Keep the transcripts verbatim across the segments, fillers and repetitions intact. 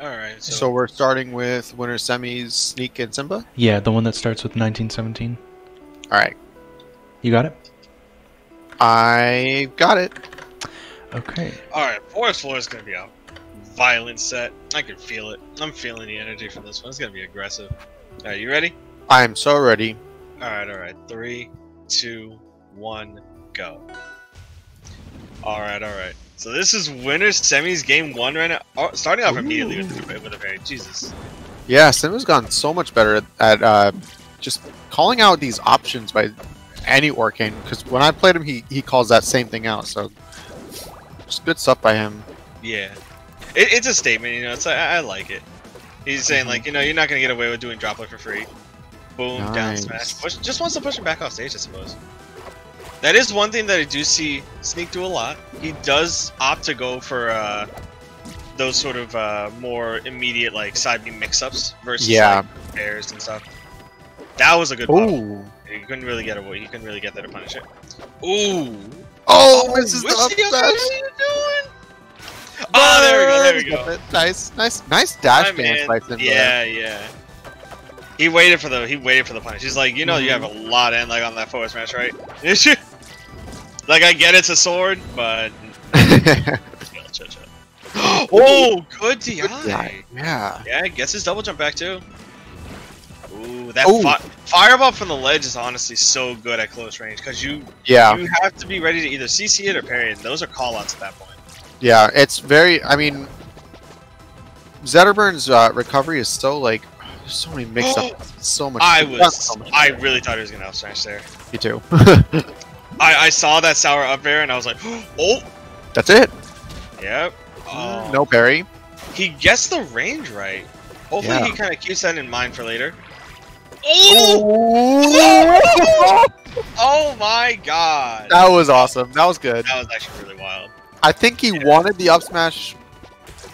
All right. So, so we're starting with winner semis, Sneak and Ssimba? Yeah, the one that starts with nineteen seventeen. All right. You got it? I got it. Okay. All right. Forest Floor is going to be a violent set. I can feel it. I'm feeling the energy from this one. It's going to be aggressive. All right. You ready? I am so ready. All right. All right. Three, two, one, go. All right. All right. So this is winner's semis game one right now. Oh, starting off Ooh. immediately with the, with the parry. Jesus. Yeah, Simba's gone so much better at uh, just calling out these options by any Orcane. Because when I played him, he, he calls that same thing out. So just good stuff by him. Yeah. It, it's a statement, you know. It's I, I like it. He's saying, like, you know, you're not going to get away with doing droplet for free. Boom, nice. Down smash. Push, just wants to push him back off stage, I suppose. That is one thing that I do see Sneak do a lot. He does opt to go for uh, those sort of uh, more immediate, like, side B mix-ups versus yeah. like, bears and stuff. That was a good one. You couldn't really get away. You couldn't really get there to punish it. Ooh! Oh, this is the upset. What are you doing? Oh, oh, there we go. There we go. It. Nice, nice, nice dash dance by Ssimba. Yeah, yeah. He waited for the he waited for the punish. He's like, you know, mm-hmm. you have a lot of end leg on that forward smash, right? Like, I get it's a sword, but... Oh, good D I. Good D I. Yeah. Yeah, I guess his double jump back, too. Ooh, that Ooh. Fi fireball from the ledge is honestly so good at close range, because you, yeah. you have to be ready to either C C it or parry it. Those are call-outs at that point. Yeah, it's very... I mean... Zetterburn's uh, recovery is so, like... There's so many mix-ups. So much... I was... So much I really thought he was going to out-smash there. You too. I, I saw that sour up air and I was like, oh! That's it. Yep. Oh. No parry. He gets the range right. Hopefully yeah. he kind of keeps that in mind for later. Oh! Oh my god. That was awesome. That was good. That was actually really wild. I think he yeah. wanted the up smash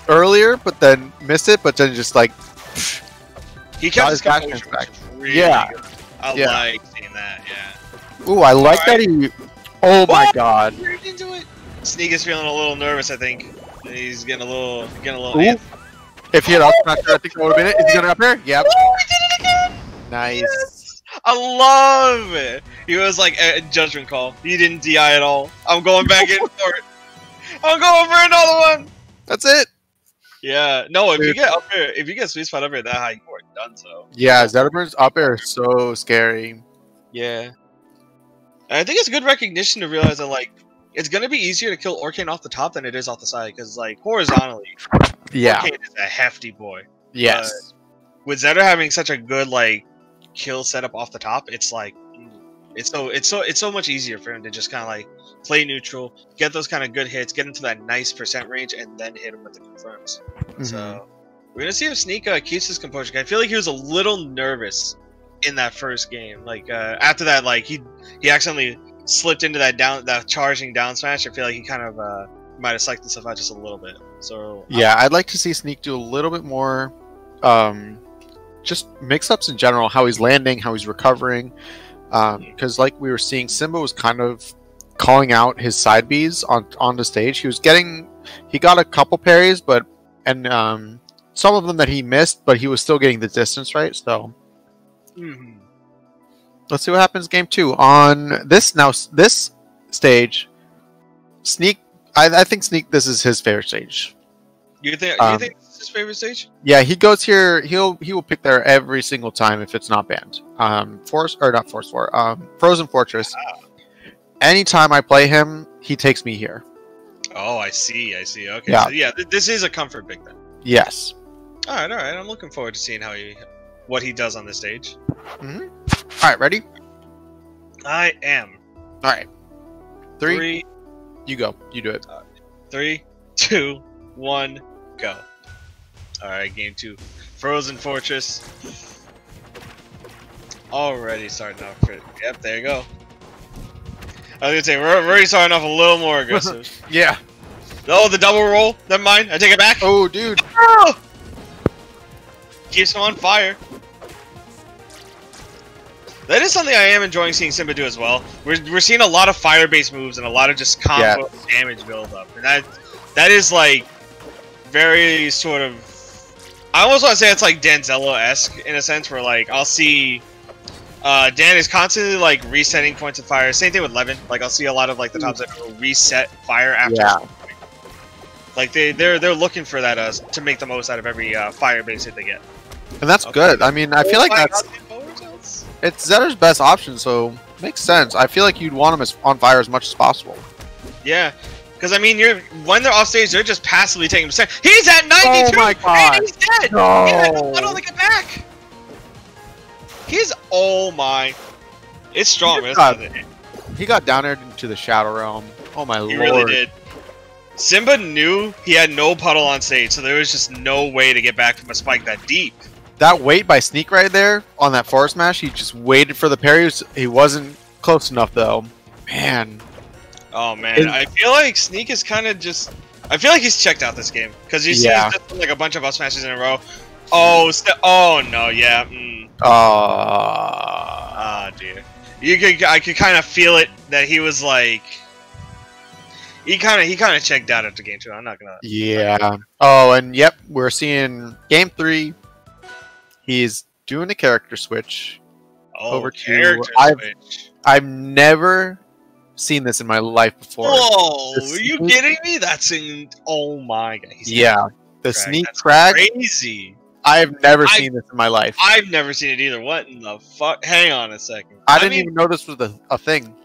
earlier, but then missed it, but then just like... He kept his back. Really yeah. Good. I yeah. like seeing that, yeah. Ooh, I like right. that he... Oh my oh, god. Into it. Sneak is feeling a little nervous, I think. He's getting a little... Getting a little if he had oh, out smashed, I think that would have been it. Is he gonna up here? Yep. Oh, we did it again! Nice. Yes. I love it. He was like a judgment call. He didn't D I at all. I'm going back in for it. I'm going for another one. That's it. Yeah. No, if Dude. you get up here, if you get sweet spot up here that high, you are done, so. Yeah, Zetterburn's up air is so scary. Yeah. I think it's good recognition to realize that, like, it's going to be easier to kill Orcane off the top than it is off the side, because, like, horizontally, yeah. Orcane is a hefty boy. Yes. But with Zetter having such a good, like, kill setup off the top, it's, like, it's so it's so, it's so much easier for him to just kind of, like, play neutral, get those kind of good hits, get into that nice percent range, and then hit him with the confirms. Mm-hmm. So, we're going to see if Sneak uh, keeps his composure. I feel like he was a little nervous in that first game. Like, uh, after that, like, he he accidentally slipped into that down that charging down smash. I feel like he kind of uh, might have psyched himself out just a little bit. So yeah, um, I'd like to see Sneak do a little bit more um, just mix-ups in general, how he's landing, how he's recovering. Because um, yeah. like we were seeing, Ssimba was kind of calling out his side Bs on, on the stage. He was getting... He got a couple parries, but... And um, some of them that he missed, but he was still getting the distance right, so... Mm-hmm. Let's see what happens game two on this now this stage. Sneak, I, I think Sneak. This is his favorite stage. You think? Um, you think this is his favorite stage? Yeah, he goes here. He'll he will pick there every single time if it's not banned. Um, Force or not Force War. Um, Frozen Fortress. Ah. Anytime I play him, he takes me here. Oh, I see. I see. Okay. Yeah. So, yeah th this is a comfort pick then. Yes. All right. All right. I'm looking forward to seeing how he. What he does on this stage. Mm-hmm. All right, ready? I am. All right. Three, three. You go. You do it. Uh, three, two, one, go. All right, game two. Frozen Fortress. Already starting off. Pretty. Yep, there you go. I was gonna say we're already starting off a little more aggressive. Yeah. Oh, the double roll. Never mind. I take it back. Oh, dude. Oh! Keeps him on fire. That is something I am enjoying seeing Ssimba do as well. We're, we're seeing a lot of fire-based moves and a lot of just combo yeah. damage build-up. And that, that is, like, very sort of I almost want to say it's like Danzello-esque in a sense, where like I'll see uh, Dan is constantly like resetting points of fire. Same thing with Levin. Like I'll see a lot of like the top set people reset fire after. Yeah. Like they they're they're looking for that uh, to make the most out of every uh, fire base that they get. And that's okay. good. I mean, I feel like that's it's Zetter's best option, so makes sense. I feel like you'd want them as on fire as much as possible. Yeah. Because, I mean, you're when they're off stage, they're just passively taking percent. He's at ninety-two! Oh my God. And he's dead! No. He had no funnel to get back! He's... Oh my... It's strong, man. Got, he got down there into the Shadow Realm. Oh my he lord. He really did. Ssimba knew he had no puddle on stage, so there was just no way to get back from a spike that deep. That wait by Sneak right there, on that forward smash, he just waited for the parry. He wasn't close enough, though. Man... Oh man, it's, I feel like Sneak is kind of just... I feel like he's checked out this game. Because you see yeah. like a bunch of up smashes in a row. Oh, oh no, yeah. Mm. Oh. oh, dear. You could, I could kind of feel it that he was like... He kind of he kind of checked out after game two, I'm not going to... Yeah. Gonna... Oh, and yep, we're seeing game three. He's doing a character switch. Oh, over character to, switch. I've, I've never... seen this in my life before. Whoa! Are you kidding me? That's in. Oh my god! He's yeah, the Kragg. Sneak Kragg. Crazy. I've never I've, seen this in my life. I've never seen it either. What in the fuck? Hang on a second. I, I didn't mean, even know this was a, a thing.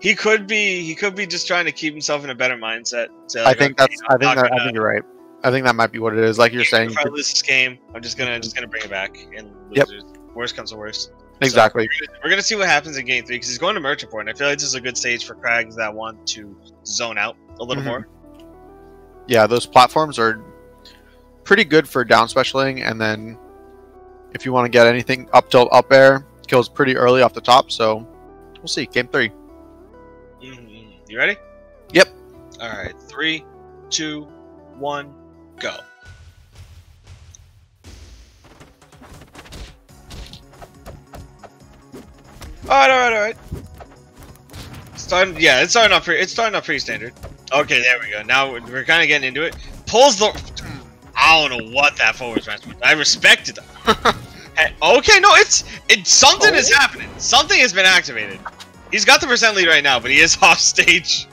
He could be. He could be just trying to keep himself in a better mindset. So like, I think okay, that's. You know, I think that, I think you're right. I think that might be what it is. Like you're saying. If I lose this game, I'm just gonna just gonna bring it back and lose. Yep. Worst comes to worst. Exactly. So we're going to see what happens in game three because he's going to Merchant Port, and I feel like this is a good stage for Kraggs that want to zone out a little mm-hmm. more. Yeah, those platforms are pretty good for down specialing, and then if you want to get anything up tilt up air, kills pretty early off the top, so we'll see. Game three. Mm-hmm. You ready? Yep. Alright, three, two, one, go. Alright, alright, alright. Starting, yeah, it's starting off pretty. It's starting off pretty standard. Okay, there we go. Now we're, we're kind of getting into it. Pulls the. I don't know what that forward smash was. I respected that. Okay, no, it's it. Something oh. is happening. Something has been activated. He's got the percent lead right now, but he is off stage.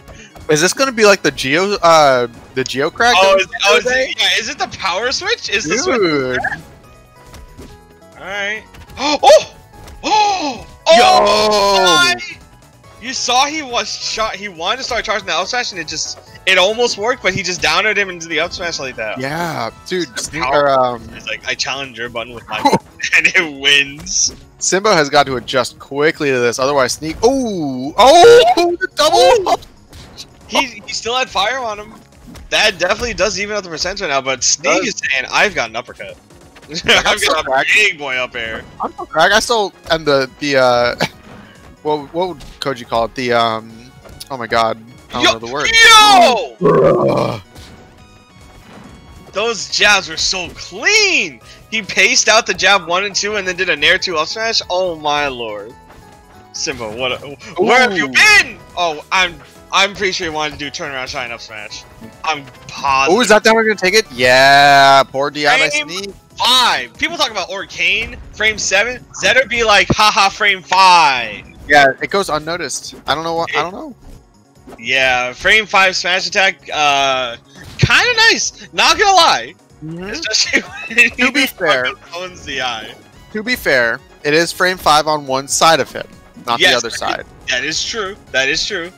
Is this gonna be like the Geo, uh, the Geo Kragg? Oh, is, oh is, it, yeah, is it the power switch? Is this? Dude. All right. Oh, oh. Oh, yo! My. You saw he was shot. He wanted to start charging the up smash, and it just it almost worked, but he just downed him into the up smash like that. Yeah, dude. Or, um, it's like I challenge your button with my and it wins. Ssimba has got to adjust quickly to this, otherwise Sneak. Oh, oh, the double. He he still had fire on him. That definitely does even up the percent right now. But Sneak is saying I've got an uppercut. I've got a big boy up here. I'm so Kragg. I still am the the uh, what what would Koji call it? The um, oh my god, I don't yo, know the word. Yo! Those jabs were so clean. He paced out the jab one and two, and then did a nair two up smash. Oh my lord, Ssimba, what? A, where have you been? Oh, I'm I'm pretty sure he wanted to do turnaround shine up smash. I'm positive. Oh, is that that we're gonna take it? Yeah, poor Diablo Sneak. Five. People talk about Orcane, frame seven. Zetter be like, haha, frame five. Yeah, it goes unnoticed. I don't know what. It, I don't know. Yeah, frame five smash attack. Uh, kind of nice. Not gonna lie. Mm-hmm. Especially when to be fair, owns the eye. To be fair, it is frame five on one side of him, not yes, the other side. That is true. That is true.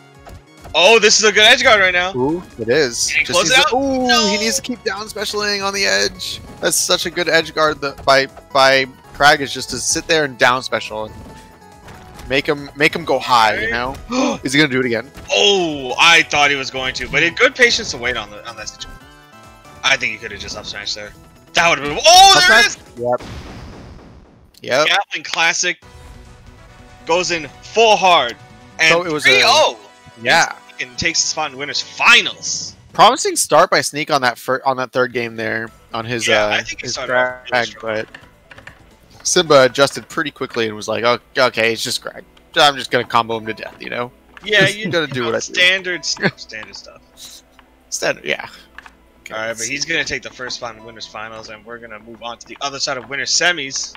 Oh, this is a good edge guard right now. Ooh, it is. Can he close it out? To, ooh, no. He needs to keep down specialing on the edge. That's such a good edge guard that by by Kragg is just to sit there and down special, and make him make him go high. You know, is he gonna do it again? Oh, I thought he was going to, but it good patience to wait on the on that situation. I think he could have just up smashed there. That would have been. Oh, up there it is. Yep. Yep. Gatling Classic goes in full hard, and so it was three oh. Yeah. And takes his spot in winners finals. Promising start by Sneak on that fir on that third game there on his yeah, uh I think his Kragg, really but Ssimba adjusted pretty quickly and was like, oh, okay, it's just Kragg. I'm just gonna combo him to death, you know. Yeah, you're gonna do know, what I do. Standard stuff, standard stuff. Standard, yeah. Okay, all right, but he's going to take the first final Winners Finals, and we're going to move on to the other side of Winners Semis.